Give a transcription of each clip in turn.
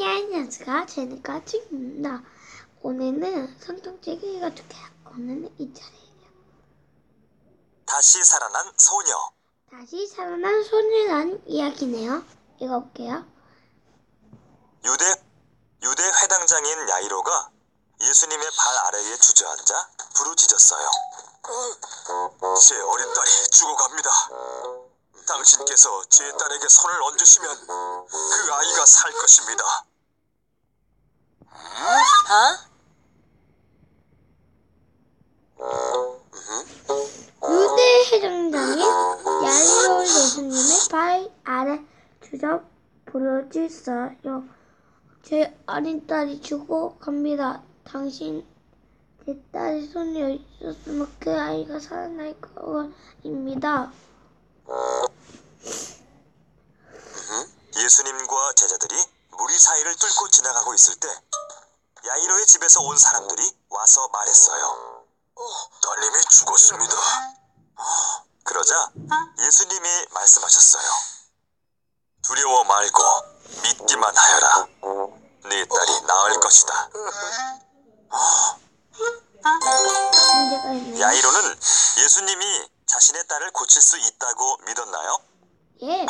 야이로가 제니가 찍는다. 오늘은 성경책을 읽어줄게. 오늘은 이 차례예요. 다시 살아난 소녀란 이야기네요. 읽어볼게요. 유대 회당장인 야이로가 예수님의 발 아래에 주저앉아 부르짖었어요. 제 어린 딸이 죽어갑니다. 당신께서 제 딸에게 손을 얹으시면 그 아이가 살 것입니다. 유대 회당장인 야이로 예수님의 발 아래 주저 부르짖어요. 제 어린 딸이 죽어갑니다. 당신 제 딸의 손이 있었으면 그 아이가 살아날 것입니다. 예수님과 제자들이 무리 사이를 뚫고 지나가고 있을 때 야이로의 집에서 온 사람들이 와서 말했어요. 딸님이 죽었습니다. 그러자 예수님이 말씀하셨어요. 두려워 말고 믿기만 하여라. 네 딸이 나을 것이다. 야이로는 예수님이 자신의 딸을 고칠 수 있다고 믿었나요? 예.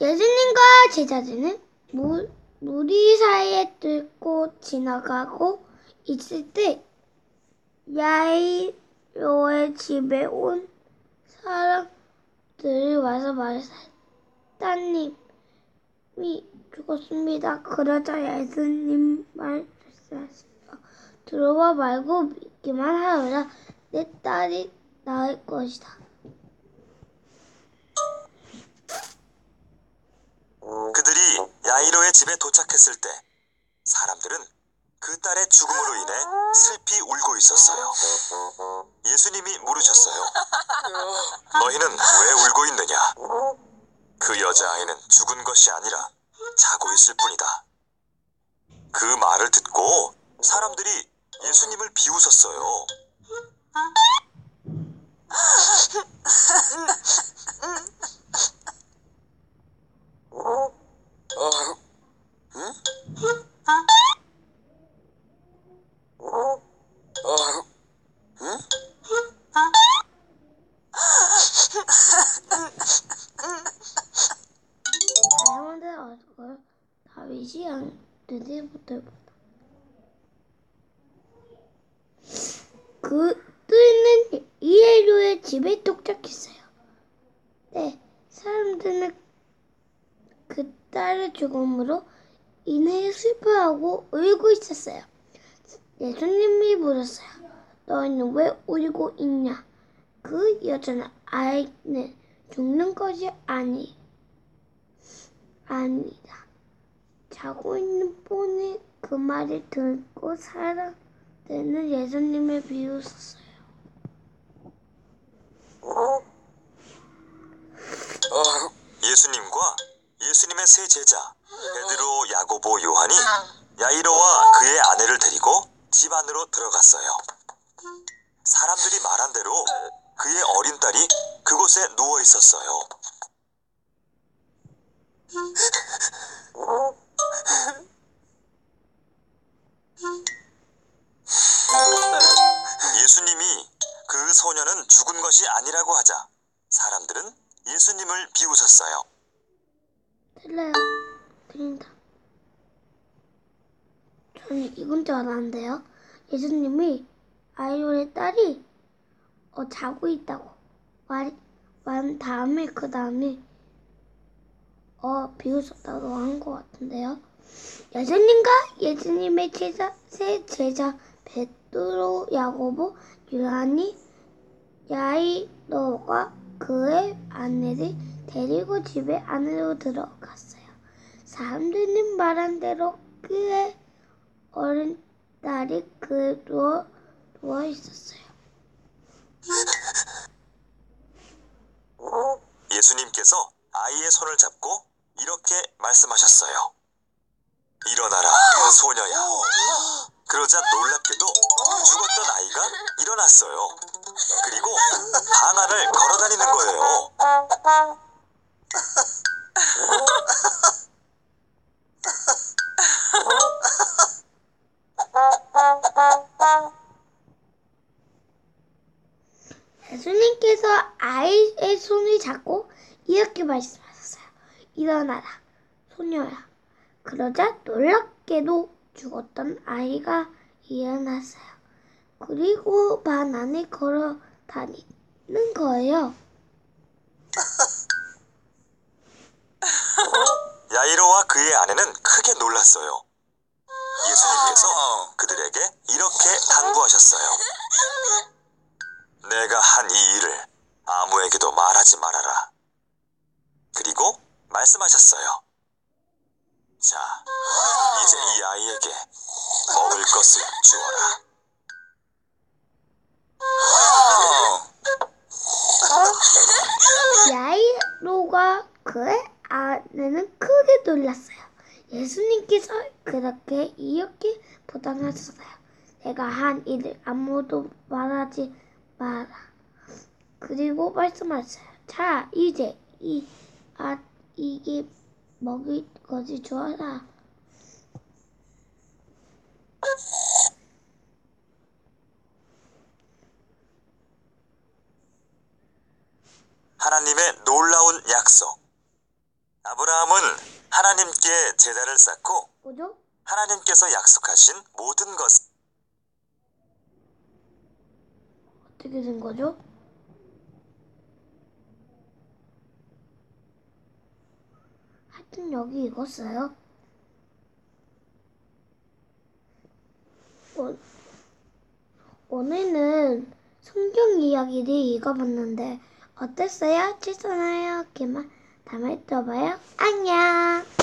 예수님과 제자들은 무리 사이에 뚫고 지나가고 있을 때 야이로의 집에 온 사람들이 와서 말했어요. 따님이 죽었습니다. 그러자 예수님 말씀하셨어요. 들어와 말고 믿기만 하여라. 내 딸이 나을 것이다. 그들이 야이로의 집에 도착했을 때 사람들은 그 딸의 죽음으로 인해 슬피 울고 있었어요. 예수님이 물으셨어요. 너희는 왜 울고 있느냐? 그 여자아이는 죽은 것이 아니라 자고 있을 뿐이다. 그 말을 듣고 사람들이 예수님을 비웃었어요. 그들은 야이로의 집에 도착했어요. 네, 사람들은 그 딸의 죽음으로 인해 슬퍼하고 울고 있었어요. 예수님이 물었어요. 너희는 왜 울고 있냐? 그 여자는 아이는 죽는 것이 아니다. 자고 있는 뿐이. 그 말을 듣고 사람들은 예수님을 비웃었어요. 예수님과 예수님의 세 제자 베드로, 야고보, 요한이 야이로와 그의 아내를 데리고 집 안으로 들어갔어요. 사람들이 말한 대로 그의 어린 딸이 그곳에 누워 있었어요. 예수님이 그 소녀는 죽은 것이 아니라고 하자 사람들은 예수님을 비웃었어요. 틀려요. 틀린다. 저는 이건 줄 알았는데요. 예수님이 야이로의 딸이 자고 있다고 말한 다음에 비웃었다고 한 것 같은데요. 예수님과 예수님의 세 제자 베드로, 야고보, 요한이 야이로와 그의 아내를 데리고 집에 안으로 들어갔어요. 사람들은 말한 대로 그의 어린 딸이 누워 있었어요. 예수님께서 아이의 손을 잡고 이렇게 말씀하셨어요. 일어나라, 소녀야. 그러자 놀랍게도 죽었던 아이가 일어났어요. 그리고 방 안을 걸어다니는 거예요. 말씀하셨어요. 일어나라, 소녀야. 그러자 놀랍게도 죽었던 아이가 일어났어요. 그리고 반 안에 걸어다니는 거예요. 야이로와 그의 아내는 크게 놀랐어요. 예수님께서 그들에게 이렇게 당부하셨어요. 내가 한 이 일을 아무에게도 말하지 말아라. 그리고 말씀하셨어요. 자, 이제 이 아이에게 먹을 것을 주어라. 야이로가 그의 아내는 크게 놀랐어요. 예수님께서 그렇게 이렇게 보답하셨어요. 내가 한 일을 아무도 말하지 마라. 그리고 말씀하셨어요. 자, 이제 이 아이에게 먹을 것이 주어라. 하나님의 놀라운 약속. 아브라함은 하나님께 제단을 쌓고 하나님께서 약속하신 모든 것을 어떻게 된 거죠? 하여튼 여기 읽었어요. 오늘은 성경 이야기를 읽어봤는데 어땠어요? 추천하여 기만 다음에 또 봐요. 안녕.